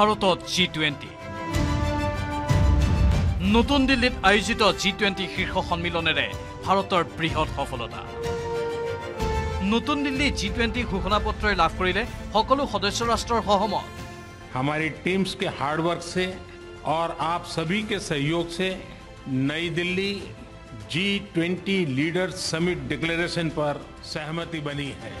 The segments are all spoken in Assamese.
ভাৰতত G20 নতুন দিল্লীত আয়োজিত G20 শীৰ্ষ সম্মিলনেৰে ভাৰতৰ বৃহৎ সফলতা নতুন দিল্লী G20 ঘোষণাপত্ৰ লাভ কৰিলে সকলো সদস্য ৰাষ্ট্ৰৰ সহমত हमारी टीम्स के हार्ड वर्क से और आप सभी के सहयोग से नई Delhi G20 leader summit declaration पर सहमति बनी है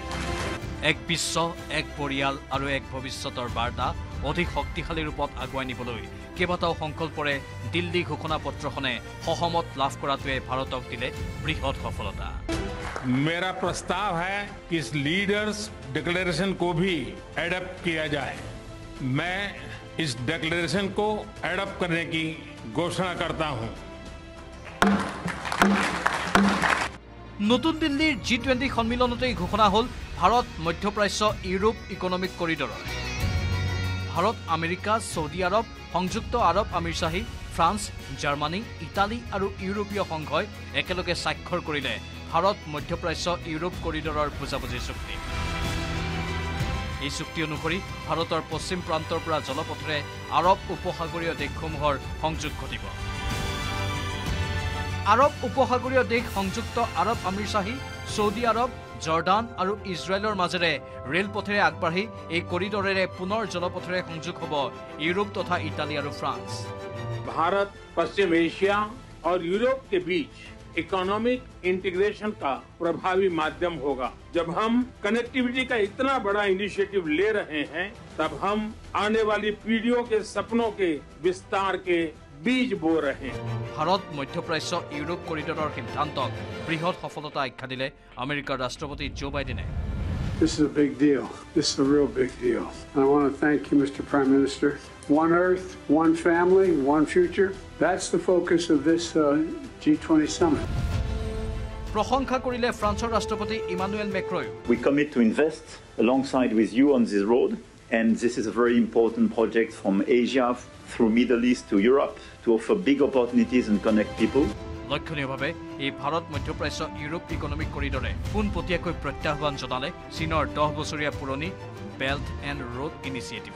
एक विश्व एक परियाल और एक भविष्यतर बार्ता अधिक शक्तिशाली रूपत आगुवाई निবলৈ কেবাটাও সংকল্পৰে দিল্লী ঘোষণা পত্ৰখনে সহমত লাভ কৰাটোৱে ভাৰতক দিলে বৃহৎ সফলতা मेरा प्रस्ताव है कि इस लीडर्स डिक्लेरेशन को भी एडॉप्ट किया जाए मैं इस डिक्लेरेशन को एडॉप्ट करने की घोषणा करता हूं নতুন দিল্লীৰ G20 সন্মিলনতেই ঘোষণা হ'ল ভাৰত মধ্যপ্ৰাচ্য Europe economic corridor Bharat America Saudi Arab সংযুক্ত আৰব আমিৰশাহী ফ্ৰান্স জাৰ্মানী ইটালী আৰু ইউৰোপীয় সংঘই একেলগে স্বাক্ষৰ কৰিলে ভাৰত মধ্যপ্ৰাচ্য ইউৰোপ কৰিডৰৰ বুজাবুজি চুক্তি এই চুক্তি অনুসৰি ভাৰতৰ পশ্চিম প্ৰান্তৰ পৰা জলপথৰে আৰৱ উপসাগৰীয় দেশসমূহৰ সংযোগ ঘটিব আৰব উপসাগৰীয় দেশ সংযুক্ত আৰব আমিৰশাহী সৌদি আৰব জৰ্ডান আৰু ইজৰাইলৰ মাজেৰে ৰেল পথেৰে আগবাঢ়ি এই কৰিডৰেৰে পুনৰ জলপথেৰে সংযোগ হ'ব ইউৰোপ তথা ইটালি আৰু ফ্ৰান্স ভাৰত পশ্চিম এশিয়া আৰু ইউৰোপ के बीच इकोनॉमिक इंटीग्रेशन का प्रभावी माध्यम होगा जब हम कनेक्टिविटी का इतना बड़ा इनिशिएटिव ले रहे हैं तब हम आने वाली पीढ़ियों के सपनों के विस्तार के बीज बो रहे हैं ভাৰত মধ্যপ্ৰাচ্য ইউৰোপ কৰিডৰৰ সিদ্ধান্তক বৃহৎ সফলতা আখ্যা দিলে আমেৰিকাৰ ৰাষ্ট্ৰপতি জো বাইডেনে This is a big deal. This is a real big deal. I want to thank you, Mr. Prime Minister. One Earth, one family, one future. That's the focus of this G20 summit. প্ৰশংসা কৰিলে ফ্ৰান্সৰ ৰাষ্ট্ৰপতি Emmanuel Macron We commit to invest alongside with you on this road. And this is a very important project from Asia through Middle East to Europe to offer big opportunities and connect people. লক্ষণীয়ভাৱে এই ভাৰত মধ্যপ্ৰাচ্য ইউৰোপ ইকোনমিক কৰিডৰে পোনপটীয়াকৈ প্ৰত্যাহ্বান জনালে চীনৰ 10 বছৰীয়া পুৰণি belt and road initiative.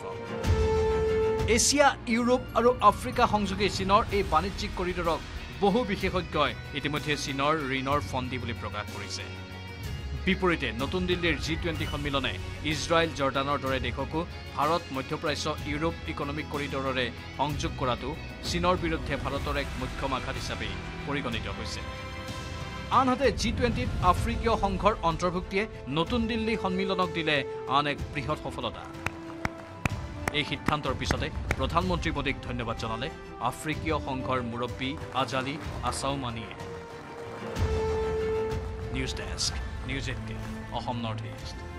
Asia, Europe আৰু আফ্ৰিকা সংযোগী চীনৰ এই বাণিজ্যিক কৰিডৰক বহু বিশেষজ্ঞই ইতিমধ্যে চীনৰ ঋণৰ ফন্দি বুলি প্ৰকাশ কৰিছে। বিপৰীতে নতুন দিল্লীৰ G20 সন্মিলনে ইজৰাইল জৰ্ডানৰ দৰে দেশকো ভাৰত মধ্যপ্ৰাচ্য ইউৰোপ ইকোনমিক কৰিডৰৰে সংযোগ কৰাটো চীনৰ বিৰুদ্ধে ভাৰতৰ এক মুখ্য আঘাত হিচাপে পৰিগণিত হৈছে আনহাতে G20 আফ্ৰিকীয় সংঘৰ অন্তৰ্ভুক্তিয়ে নতুন দিল্লী সন্মিলনক দিলে আন এক বৃহৎ সফলতা এই সিদ্ধান্তৰ পিছতে প্ৰধানমন্ত্ৰী মোদীক ধন্যবাদ জনালে আফ্ৰিকীয় সংঘৰ মুৰব্বী আজালি আছাউমানিয়ে News Desk News18 Assam Northeast